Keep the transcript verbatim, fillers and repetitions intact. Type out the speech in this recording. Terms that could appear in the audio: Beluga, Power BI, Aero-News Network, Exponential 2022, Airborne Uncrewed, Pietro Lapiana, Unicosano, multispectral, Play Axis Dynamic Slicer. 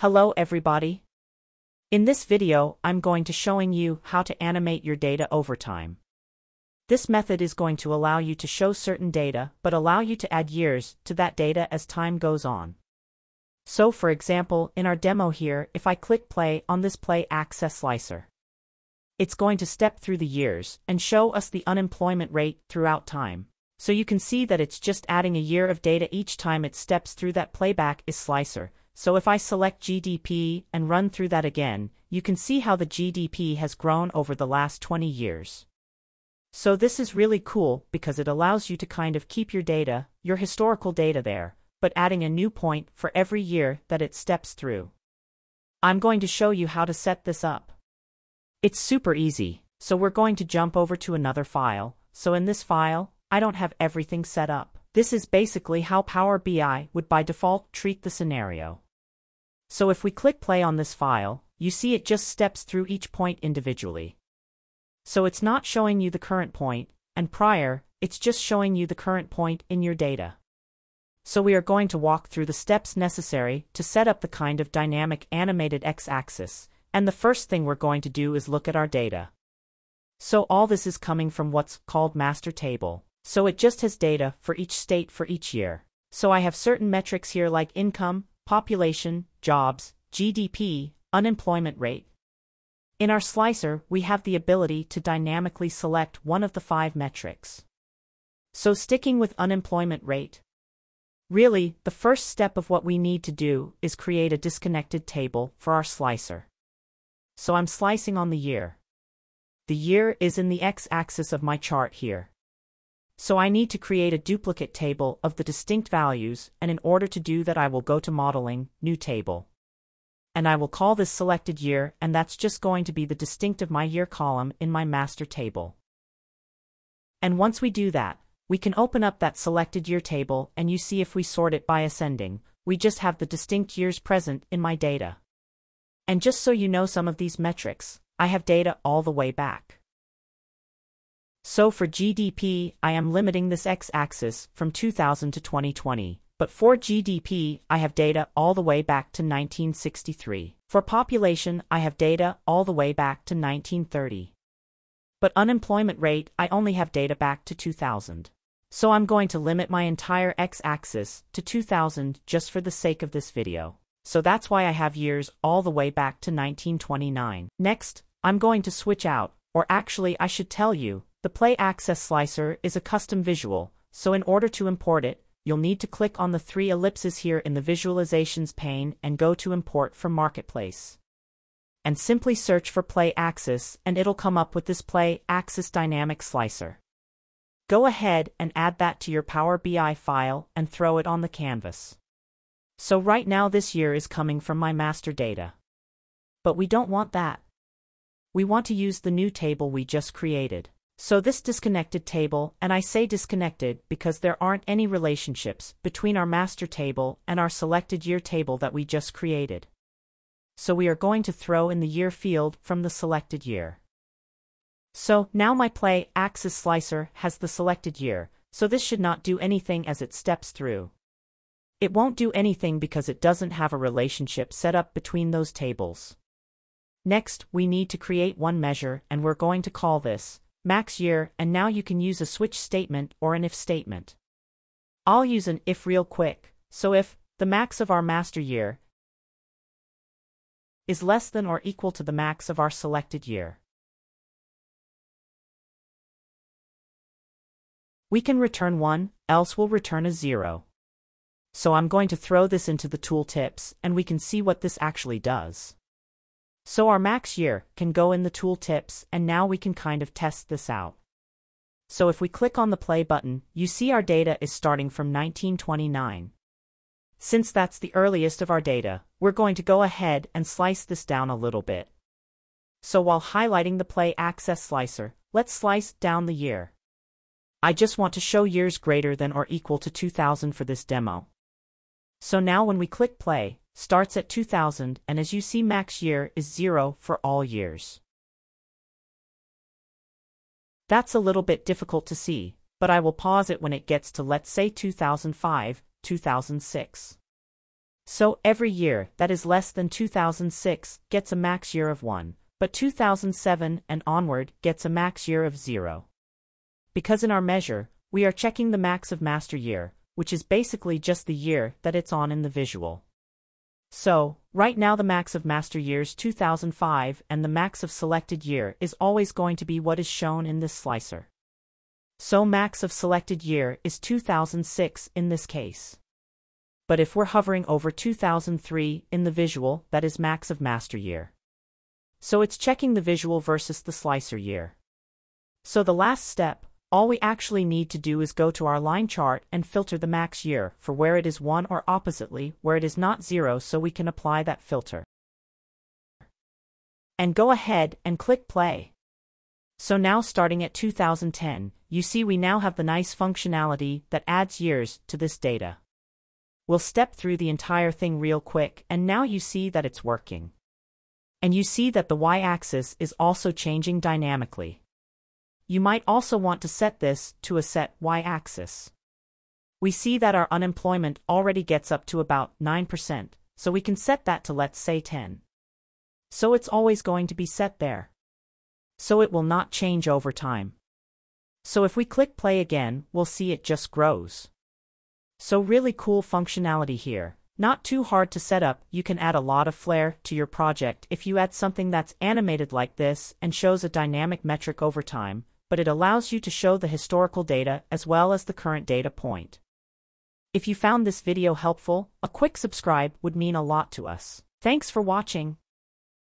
Hello everybody. In this video, I'm going to showing you how to animate your data over time. This method is going to allow you to show certain data but allow you to add years to that data as time goes on. So for example, in our demo here, if I click play on this Play Axis Slicer, it's going to step through the years and show us the unemployment rate throughout time. So you can see that it's just adding a year of data each time it steps through that playback is slicer. So if I select G D P and run through that again, you can see how the G D P has grown over the last twenty years. So this is really cool because it allows you to kind of keep your data, your historical data there, but adding a new point for every year that it steps through. I'm going to show you how to set this up. It's super easy, so we're going to jump over to another file. So in this file, I don't have everything set up. This is basically how Power B I would by default treat the scenario. So if we click play on this file, you see it just steps through each point individually. So it's not showing you the current point, and prior, it's just showing you the current point in your data. So we are going to walk through the steps necessary to set up the kind of dynamic animated x-axis, and the first thing we're going to do is look at our data. So all this is coming from what's called master table. So it just has data for each state for each year. So I have certain metrics here like income, population, jobs, G D P, unemployment rate. In our slicer, we have the ability to dynamically select one of the five metrics. So sticking with unemployment rate, really, the first step of what we need to do is create a disconnected table for our slicer. So I'm slicing on the year. The year is in the x-axis of my chart here. So I need to create a duplicate table of the distinct values, and in order to do that I will go to modeling, new table. And I will call this selected year, and that's just going to be the distinct of my year column in my master table. And once we do that, we can open up that selected year table, and you see if we sort it by ascending, we just have the distinct years present in my data. And just so you know some of these metrics, I have data all the way back. So for G D P, I am limiting this x-axis from two thousand to twenty twenty. But for G D P, I have data all the way back to nineteen sixty-three. For population, I have data all the way back to nineteen thirty. But unemployment rate, I only have data back to two thousand. So I'm going to limit my entire x-axis to two thousand just for the sake of this video. So that's why I have years all the way back to nineteen twenty-nine. Next, I'm going to switch out, or actually I should tell you, the Play Axis Slicer is a custom visual, so in order to import it, you'll need to click on the three ellipses here in the visualizations pane and go to import from marketplace. And simply search for Play Axis and it'll come up with this Play Axis Dynamic Slicer. Go ahead and add that to your Power B I file and throw it on the canvas. So right now this year is coming from my master data. But we don't want that. We want to use the new table we just created. So this disconnected table, and I say disconnected because there aren't any relationships between our master table and our selected year table that we just created. So we are going to throw in the year field from the selected year. So now my Play Axis Slicer has the selected year, so this should not do anything as it steps through. It won't do anything because it doesn't have a relationship set up between those tables. Next, we need to create one measure, and we're going to call this max year, and now you can use a switch statement or an if statement. I'll use an if real quick. So if the max of our master year is less than or equal to the max of our selected year, we can return one, else we'll return a zero. So I'm going to throw this into the tooltips and we can see what this actually does. So our max year can go in the tooltips, and now we can kind of test this out. So if we click on the play button, you see our data is starting from nineteen twenty-nine. Since that's the earliest of our data, we're going to go ahead and slice this down a little bit. So while highlighting the Play Axis Slicer, let's slice down the year. I just want to show years greater than or equal to two thousand for this demo. So now when we click play, starts at two thousand, and as you see, max year is zero for all years. That's a little bit difficult to see, but I will pause it when it gets to, let's say, two thousand five, two thousand six. So, every year that is less than two thousand six gets a max year of one, but two thousand seven and onward gets a max year of zero. Because in our measure, we are checking the max of master year, which is basically just the year that it's on in the visual. So, right now the max of master year is two thousand five and the max of selected year is always going to be what is shown in this slicer. So max of selected year is two thousand six in this case. But if we're hovering over two thousand three in the visual, that is max of master year. So it's checking the visual versus the slicer year. So the last step, all we actually need to do is go to our line chart and filter the max year for where it is one or oppositely where it is not zero, so we can apply that filter. And go ahead and click play. So now starting at two thousand ten, you see we now have the nice functionality that adds years to this data. We'll step through the entire thing real quick, and now you see that it's working. And you see that the y-axis is also changing dynamically. You might also want to set this to a set y-axis. We see that our unemployment already gets up to about nine percent, so we can set that to, let's say, ten. So it's always going to be set there. So it will not change over time. So if we click play again, we'll see it just grows. So really cool functionality here. Not too hard to set up. You can add a lot of flair to your project if you add something that's animated like this and shows a dynamic metric over time, but it allows you to show the historical data as well as the current data point. If you found this video helpful, a quick subscribe would mean a lot to us. Thanks for watching.